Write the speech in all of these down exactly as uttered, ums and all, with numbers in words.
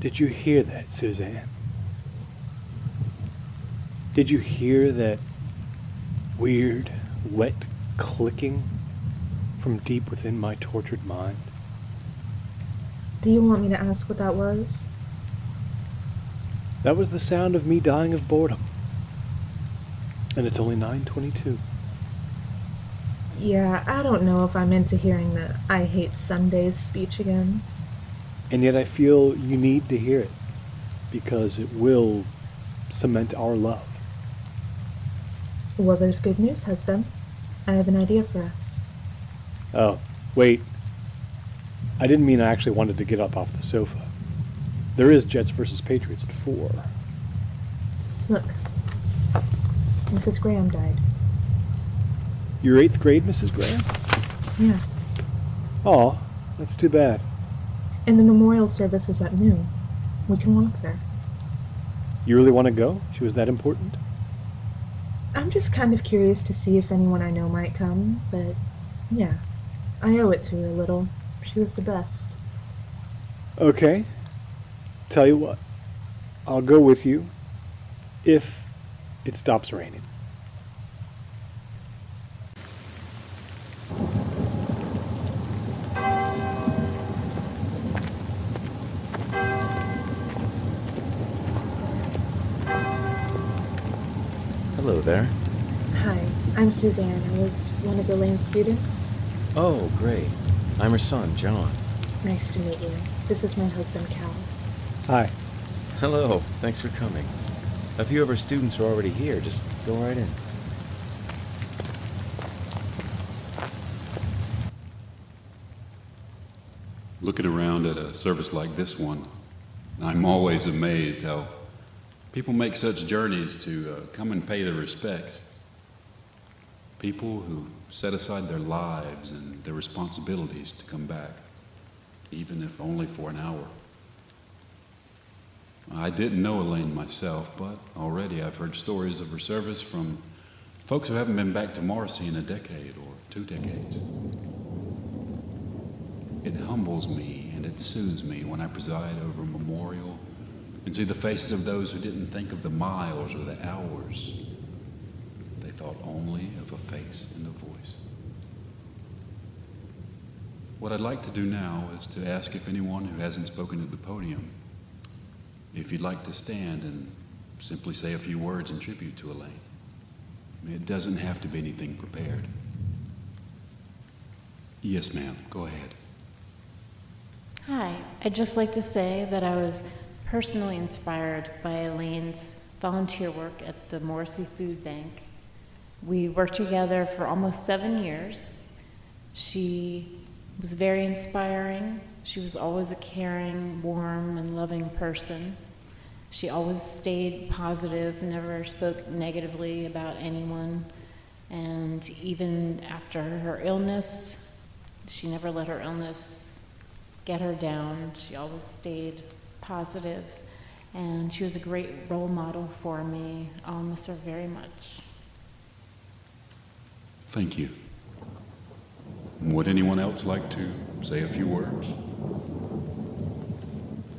Did you hear that, Suzanne? Did you hear that weird, wet clicking from deep within my tortured mind? Do you want me to ask what that was? That was the sound of me dying of boredom. And it's only nine twenty-two. Yeah, I don't know if I'm into hearing the I hate Sundays speech again. And yet I feel you need to hear it, because it will cement our love. Well, there's good news, husband. I have an idea for us. Oh, wait. I didn't mean I actually wanted to get up off the sofa. There is Jets versus Patriots at four. Look. Missus Graham died. Your eighth grade, Missus Graham? Yeah. Aw, that's too bad. And the memorial service is at noon. We can walk there. You really want to go? She was that important? I'm just kind of curious to see if anyone I know might come, but yeah. I owe it to her a little. She was the best. Okay. Tell you what. I'll go with you if it stops raining. Hello there. Hi, I'm Suzanne. I was one of Elaine's students. Oh, great. I'm her son, John. Nice to meet you. This is my husband, Cal. Hi. Hello. Thanks for coming. A few of our students are already here. Just go right in. Looking around at a service like this one, I'm always amazed how people make such journeys to uh, come and pay their respects. People who set aside their lives and their responsibilities to come back, even if only for an hour. I didn't know Elaine myself, but already I've heard stories of her service from folks who haven't been back to Morrissey in a decade or two decades. It humbles me and it soothes me when I preside over a memorial and see the faces of those who didn't think of the miles or the hours. They thought only of a face and a voice. What I'd like to do now is to ask if anyone who hasn't spoken at the podium, if you'd like to stand and simply say a few words in tribute to Elaine. It doesn't have to be anything prepared. Yes, ma'am, go ahead. Hi, I'd just like to say that I was personally inspired by Elaine's volunteer work at the Morrissey Food Bank. We worked together for almost seven years. She was very inspiring. She was always a caring, warm, and loving person. She always stayed positive, never spoke negatively about anyone. And even after her illness, she never let her illness get her down. She always stayed positive. And she was a great role model for me. I'll miss her very much. Thank you. Would anyone else like to say a few words?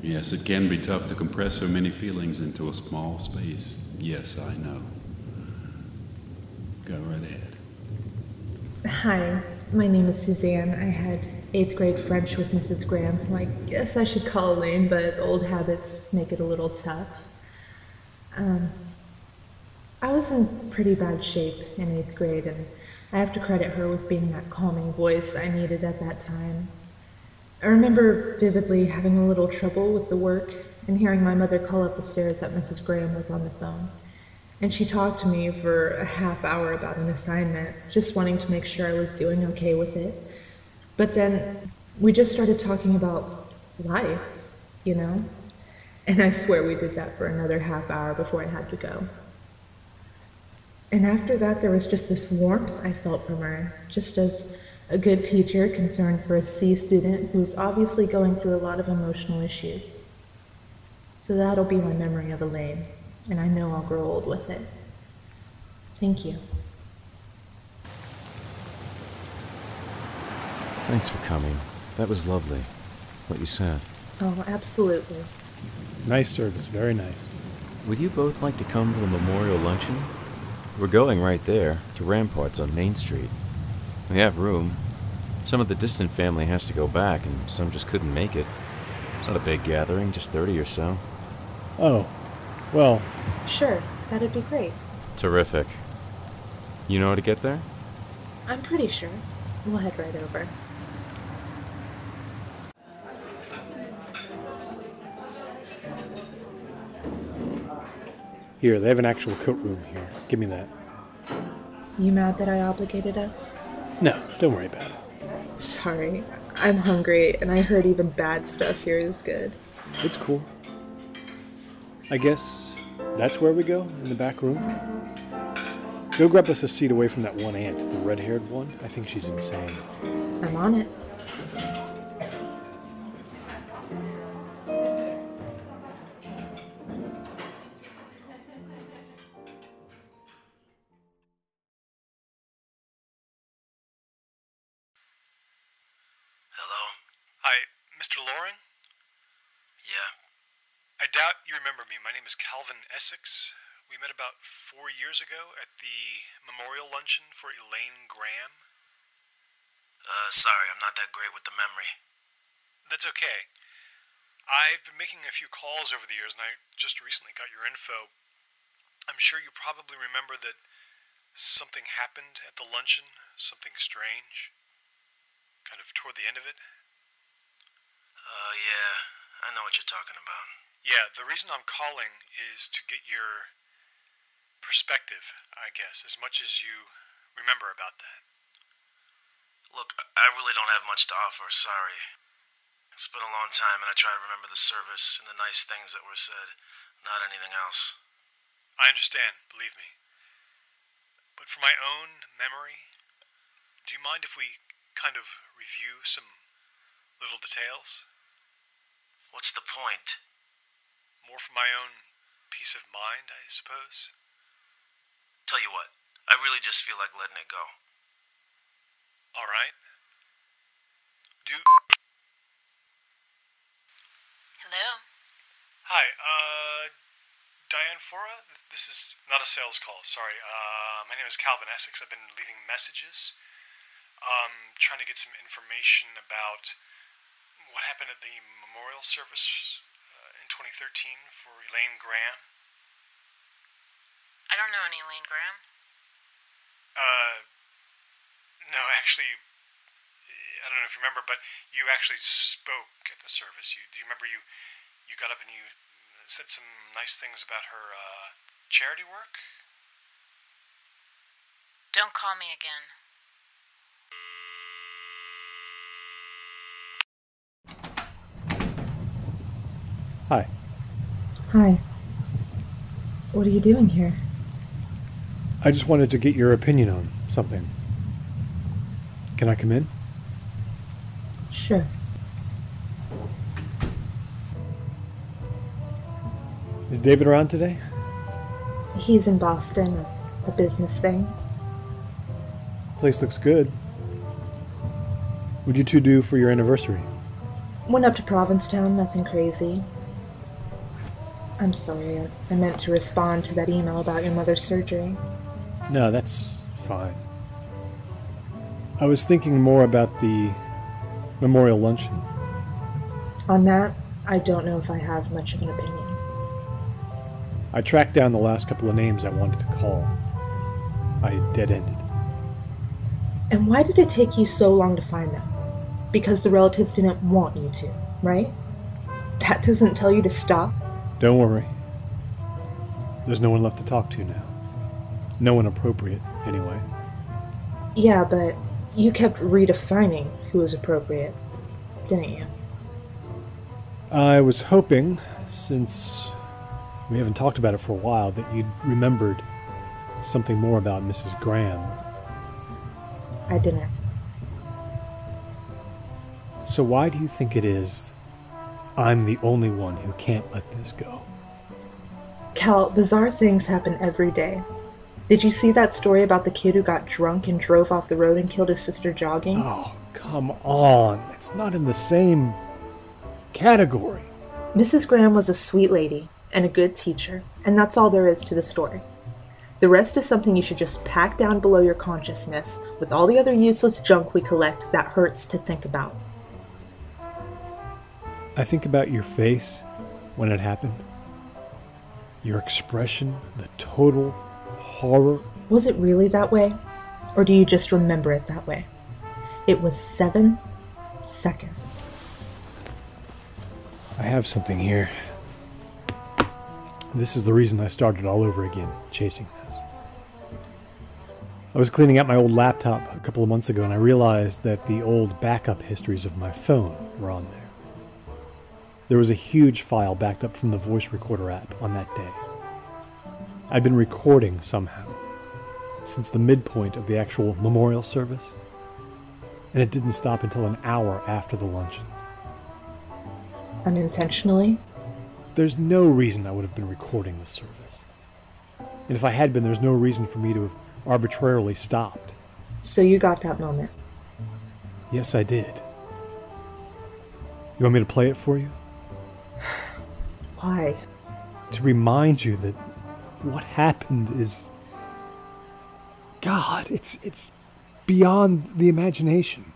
Yes, it can be tough to compress so many feelings into a small space. Yes, I know. Go right ahead. Hi, my name is Suzanne. I had eighth grade French with Missus Graham, who I guess I should call Elaine, but old habits make it a little tough. Um, I was in pretty bad shape in eighth grade, and I have to credit her with being that calming voice I needed at that time. I remember vividly having a little trouble with the work and hearing my mother call up the stairs that Missus Graham was on the phone. And she talked to me for a half hour about an assignment, just wanting to make sure I was doing okay with it. But then we just started talking about life, you know? And I swear we did that for another half hour before I had to go. And after that, there was just this warmth I felt from her, just as a good teacher concerned for a C student who's obviously going through a lot of emotional issues. So that'll be my memory of Elaine, and I know I'll grow old with it. Thank you. Thanks for coming. That was lovely, what you said. Oh, absolutely. Nice service, very nice. Would you both like to come to the memorial luncheon? We're going right there, to Ramparts on Main Street. We have room. Some of the distant family has to go back, and some just couldn't make it. It's not a big gathering, just thirty or so. Oh, well... Sure, that'd be great. Terrific. You know how to get there? I'm pretty sure. We'll head right over. Here, they have an actual coat room here. Give me that. You mad that I obligated us? No, don't worry about it. Sorry. I'm hungry, and I heard even bad stuff here is good. It's cool. I guess that's where we go, in the back room? Go grab us a seat away from that one aunt, the red-haired one. I think she's insane. I'm on it. My name is Calvin Essex. We met about four years ago at the memorial luncheon for Elaine Graham. Uh, sorry, I'm not that great with the memory. That's okay. I've been making a few calls over the years, and I just recently got your info. I'm sure you probably remember that something happened at the luncheon, something strange, kind of toward the end of it. Uh, yeah, I know what you're talking about. Yeah, the reason I'm calling is to get your perspective, I guess, as much as you remember about that. Look, I really don't have much to offer, sorry. It's been a long time, and I try to remember the service and the nice things that were said, not anything else. I understand, believe me. But for my own memory, do you mind if we kind of review some little details? What's the point? More for my own peace of mind, I suppose. Tell you what, I really just feel like letting it go. All right. Do... Hello? Hi, uh, Diane Fora? This is not a sales call, sorry. Uh, my name is Calvin Essex. I've been leaving messages. Um, trying to get some information about what happened at the memorial service twenty thirteen for Elaine Graham. I don't know any Elaine Graham. Uh, no, actually, I don't know if you remember, but you actually spoke at the service. You, do you remember you, you got up and you said some nice things about her uh, charity work? Don't call me again. Hi. Hi. What are you doing here? I just wanted to get your opinion on something. Can I come in? Sure. Is David around today? He's in Boston, a business thing. Place looks good. What'd you two do for your anniversary? Went up to Provincetown, nothing crazy. I'm sorry, I meant to respond to that email about your mother's surgery. No, that's fine. I was thinking more about the memorial luncheon. On that, I don't know if I have much of an opinion. I tracked down the last couple of names I wanted to call. I dead-ended. And why did it take you so long to find them? Because the relatives didn't want you to, right? That doesn't tell you to stop. Don't worry. There's no one left to talk to now. No one appropriate, anyway. Yeah, but you kept redefining who was appropriate, didn't you? I was hoping, since we haven't talked about it for a while, that you'd remembered something more about Missus Graham. I didn't. So why do you think it is I'm the only one who can't let this go? Cal, bizarre things happen every day. Did you see that story about the kid who got drunk and drove off the road and killed his sister jogging? Oh, come on. It's not in the same category. Missus Graham was a sweet lady and a good teacher, and that's all there is to the story. The rest is something you should just pack down below your consciousness with all the other useless junk we collect that hurts to think about. I think about your face when it happened. Your expression, the total horror. Was it really that way? Or do you just remember it that way? It was seven seconds. I have something here. This is the reason I started all over again, chasing this. I was cleaning out my old laptop a couple of months ago, and I realized that the old backup histories of my phone were on there. There was a huge file backed up from the voice recorder app on that day. I'd been recording somehow since the midpoint of the actual memorial service, and it didn't stop until an hour after the luncheon. Unintentionally? There's no reason I would have been recording this service. And if I had been, there's no reason for me to have arbitrarily stopped. So you got that moment? Yes, I did. You want me to play it for you? Why? To remind you that what happened is... God, it's it's beyond the imagination.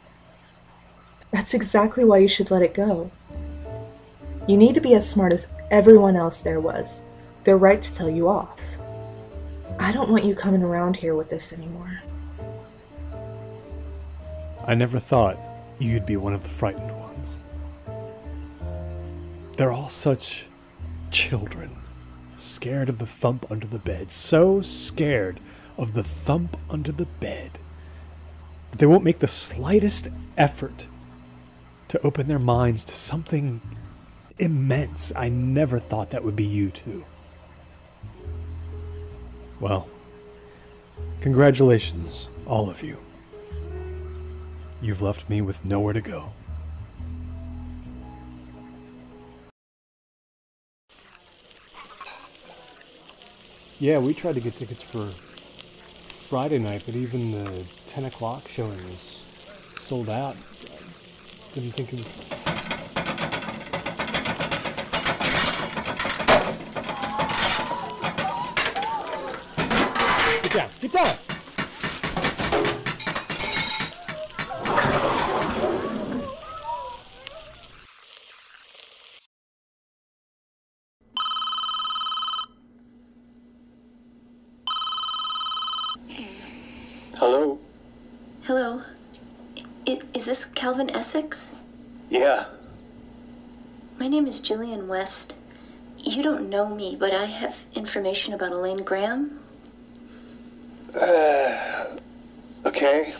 That's exactly why you should let it go. You need to be as smart as everyone else there was. They're right to tell you off. I don't want you coming around here with this anymore. I never thought you'd be one of the frightened ones. They're all such children, scared of the thump under the bed, so scared of the thump under the bed that they won't make the slightest effort to open their minds to something immense. I never thought that would be you two. Well, congratulations, all of you. You've left me with nowhere to go. Yeah, we tried to get tickets for Friday night, but even the ten o'clock showing was sold out. I didn't think it was... Get down! Get down! Hello? Hello. I, is this Calvin Essex? Yeah. My name is Gillian West. You don't know me, but I have information about Elaine Graham. Uh, okay.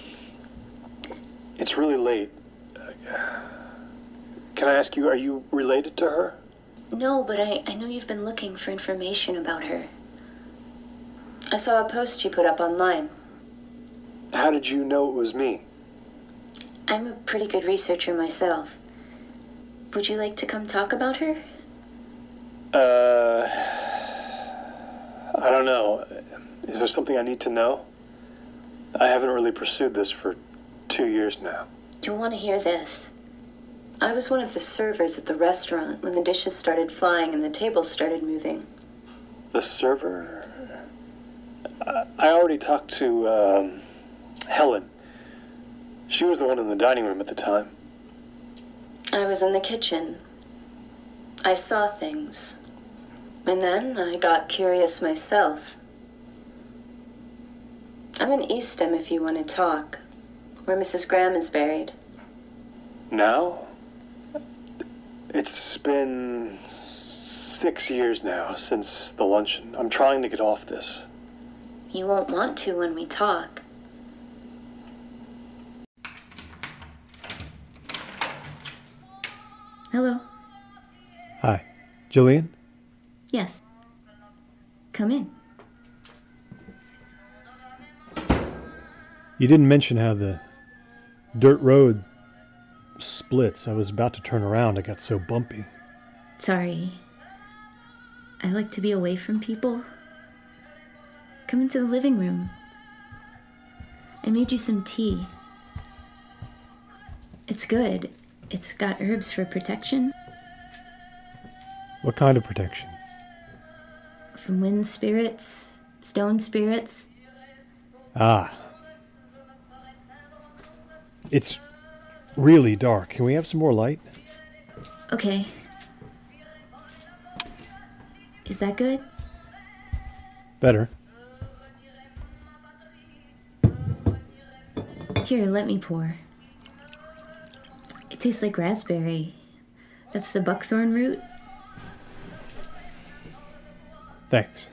It's really late. Uh, can I ask you, are you related to her? No, but I, I know you've been looking for information about her. I saw a post she put up online. How did you know it was me? I'm a pretty good researcher myself. Would you like to come talk about her? Uh... I don't know. Is there something I need to know? I haven't really pursued this for two years now. You'll want to hear this. I was one of the servers at the restaurant when the dishes started flying and the tables started moving. The server? I, I already talked to, um... Helen. She was the one in the dining room at the time. I was in the kitchen. I saw things. And then I got curious myself. I'm in Eastham if you want to talk, where Missus Graham is buried. Now? It's been six years now since the luncheon. I'm trying to get off this. You won't want to when we talk. Hello. Hi. Jillian? Yes. Come in. You didn't mention how the dirt road splits. I was about to turn around. I got so bumpy. Sorry. I like to be away from people. Come into the living room. I made you some tea. It's good. It's got herbs for protection. What kind of protection? From wind spirits, stone spirits. Ah. It's really dark. Can we have some more light? Okay. Is that good? Better. Here, let me pour. It tastes like raspberry. That's the buckthorn root. Thanks.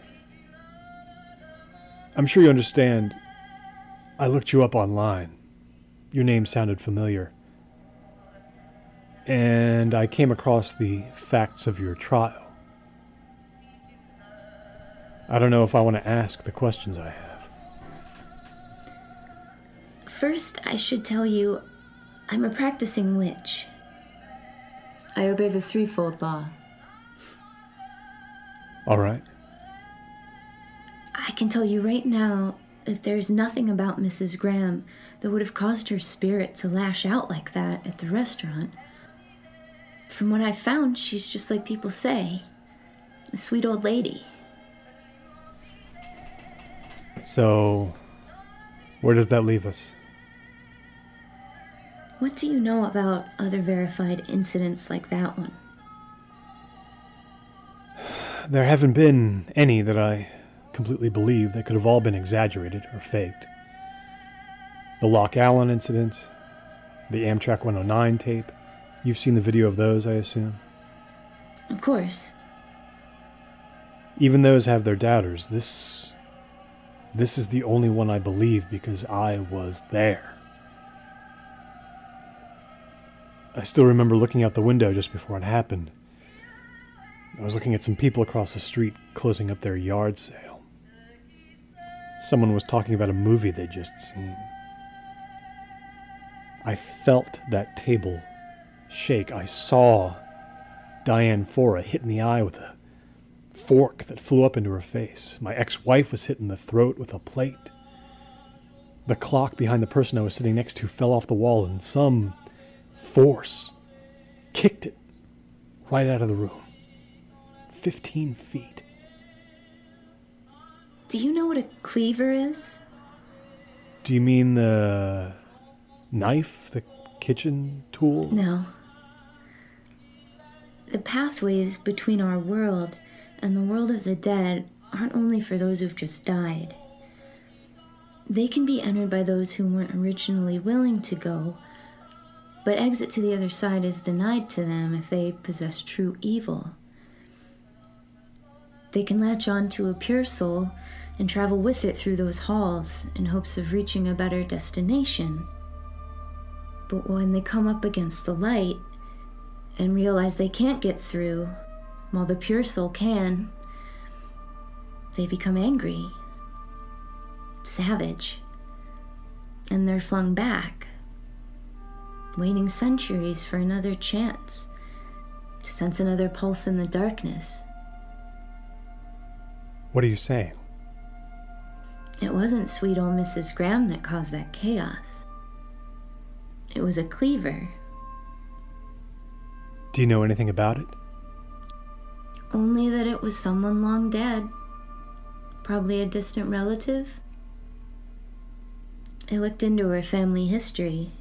I'm sure you understand. I looked you up online. Your name sounded familiar. And I came across the facts of your trial. I don't know if I want to ask the questions I have. First, I should tell you, I'm a practicing witch. I obey the threefold law. All right. I can tell you right now that there's nothing about Missus Graham that would have caused her spirit to lash out like that at the restaurant. From what I've found, she's just like people say, a sweet old lady. So, where does that leave us? What do you know about other verified incidents like that one? There haven't been any that I completely believe. They could have all been exaggerated or faked. The Loch Allen incident, the Amtrak one oh nine tape. You've seen the video of those, I assume? Of course. Even those have their doubters. This... This is the only one I believe because I was there. I still remember looking out the window just before it happened. I was looking at some people across the street closing up their yard sale. Someone was talking about a movie they'd just seen. I felt that table shake. I saw Diane Fora hit in the eye with a fork that flew up into her face. My ex-wife was hit in the throat with a plate. The clock behind the person I was sitting next to fell off the wall, and some force kicked it right out of the room. Fifteen feet. Do you know what a cleaver is? Do you mean the knife? The kitchen tool? No. The pathways between our world and the world of the dead aren't only for those who've just died. They can be entered by those who weren't originally willing to go, but exit to the other side is denied to them if they possess true evil. They can latch on to a pure soul and travel with it through those halls in hopes of reaching a better destination. But when they come up against the light and realize they can't get through, while the pure soul can, they become angry, savage, and they're flung back, waiting centuries for another chance to sense another pulse in the darkness. What are you saying? It wasn't sweet old Missus Graham that caused that chaos. It was a cleaver. Do you know anything about it? Only that it was someone long dead. Probably a distant relative. I looked into her family history.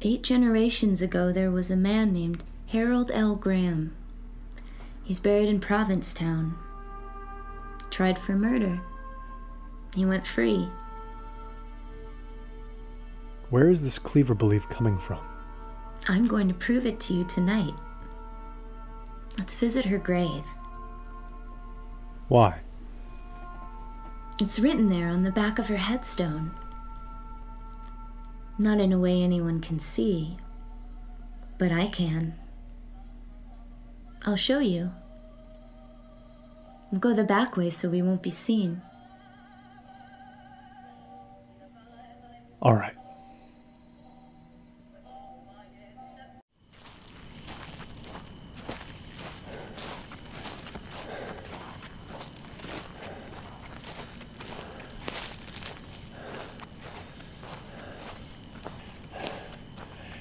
Eight generations ago, there was a man named Harold L. Graham. He's buried in Provincetown. Tried for murder. He went free. Where is this cleaver belief coming from? I'm going to prove it to you tonight. Let's visit her grave. Why? It's written there on the back of her headstone. Not in a way anyone can see, but I can. I'll show you. We'll go the back way so we won't be seen. All right.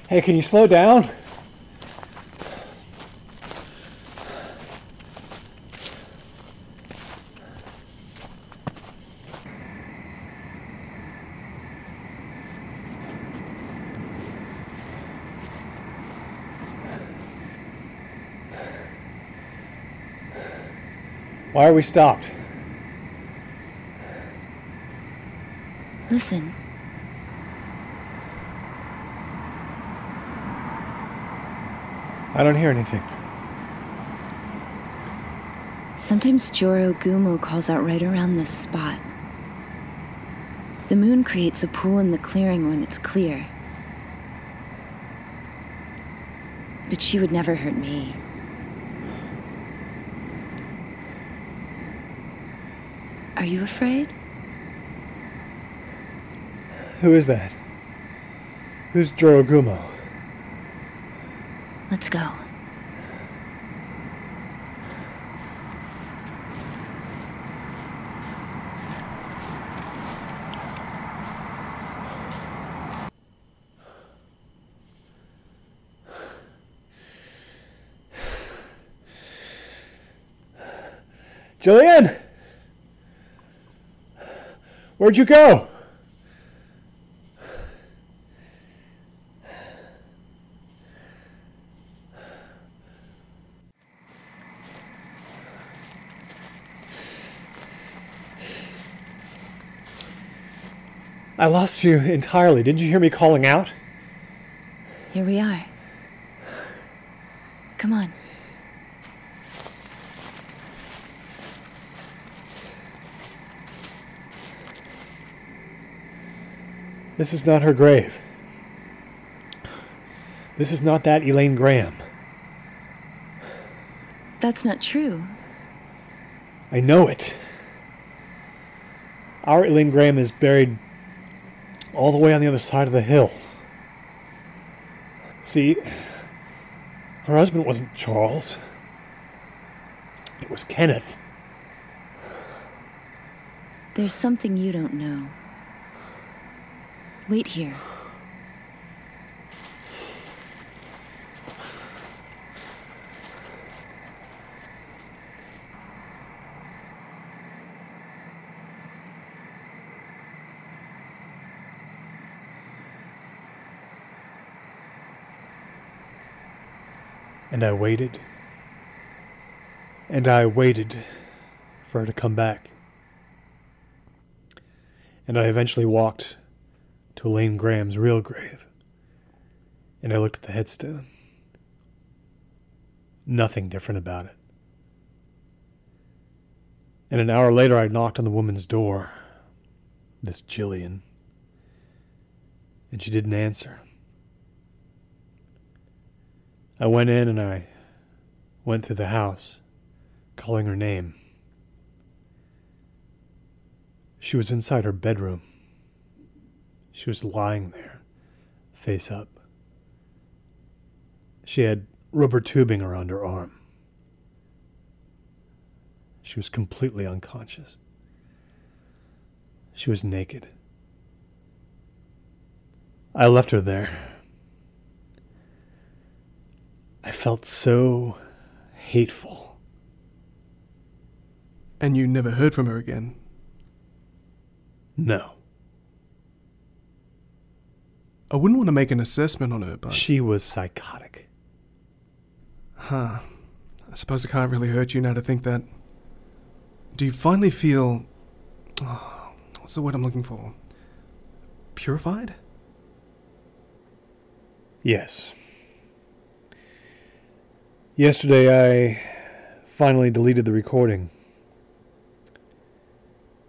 Hey, can you slow down? Why are we stopped? Listen. I don't hear anything. Sometimes Jorogumo calls out right around this spot. The moon creates a pool in the clearing when it's clear. But she would never hurt me. Are you afraid? Who is that? Who's Jorogumo? Let's go. Gillian! Where'd you go? I lost you entirely. Didn't you hear me calling out? Here we are. Come on. This is not her grave. This is not that Elaine Graham. That's not true. I know it. Our Elaine Graham is buried all the way on the other side of the hill. See, her husband wasn't Charles. It was Kenneth. There's something you don't know. Wait here. And I waited. And I waited for her to come back. And I eventually walked to Elaine Graham's real grave, and I looked at the headstone. Nothing different about it. And an hour later I knocked on the woman's door, this Gillian, and she didn't answer. I went in and I went through the house, calling her name. She was inside her bedroom. She was lying there, face up. She had rubber tubing around her arm. She was completely unconscious. She was naked. I left her there. I felt so hateful. And you never heard from her again? No. I wouldn't want to make an assessment on her, but... She was psychotic. Huh. I suppose it can't really hurt you now to think that. Do you finally feel... Oh, what's the word I'm looking for? Purified? Yes. Yesterday I finally deleted the recording.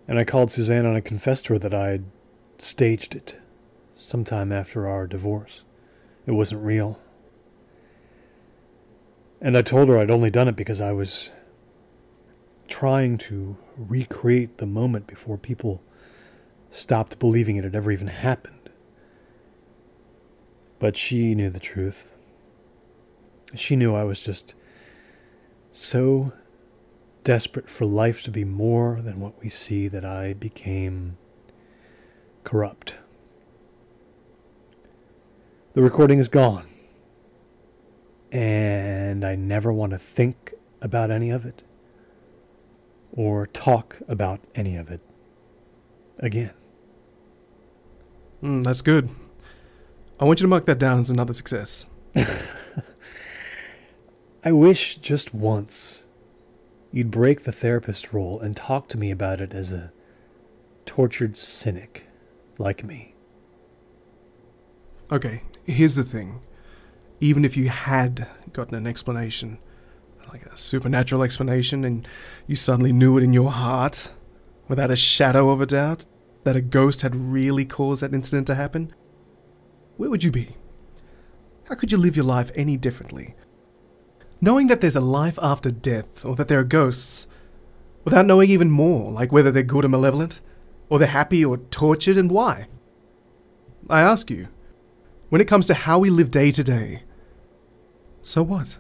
And I called Suzanne and I confessed to her that I had staged it. Sometime after our divorce. It wasn't real. And I told her I'd only done it because I was trying to recreate the moment before people stopped believing it had ever even happened. But she knew the truth. She knew I was just so desperate for life to be more than what we see that I became corrupt. The recording is gone, and I never want to think about any of it or talk about any of it again. Mm, that's good. I want you to mark that down as another success. I wish just once You'd break the therapist role and talk to me about it as a tortured cynic like me. Okay, here's the thing. Even if you had gotten an explanation, like a supernatural explanation, and you suddenly knew it in your heart, without a shadow of a doubt, that a ghost had really caused that incident to happen, where would you be? How could you live your life any differently? Knowing that there's a life after death, or that there are ghosts, without knowing even more, like whether they're good or malevolent, or they're happy or tortured, and why? I ask you, when it comes to how we live day to day, so what?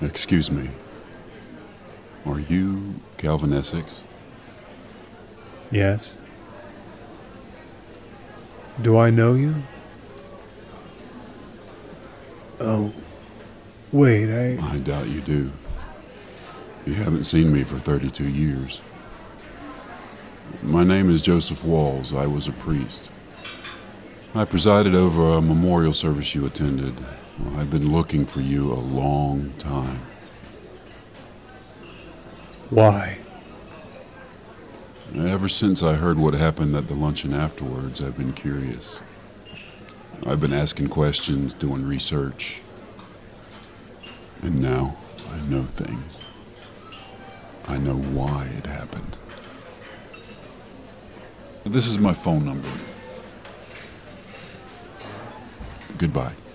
Excuse me. Are you Calvin Essex? Yes. Do I know you? Oh, wait, I... I doubt you do. You haven't seen me for thirty-two years. My name is Joseph Walls. I was a priest. I presided over a memorial service you attended. I've been looking for you a long time. Why? Ever since I heard what happened at the luncheon afterwards, I've been curious. I've been asking questions, doing research. And now I know things. I know why it happened. This is my phone number. Goodbye.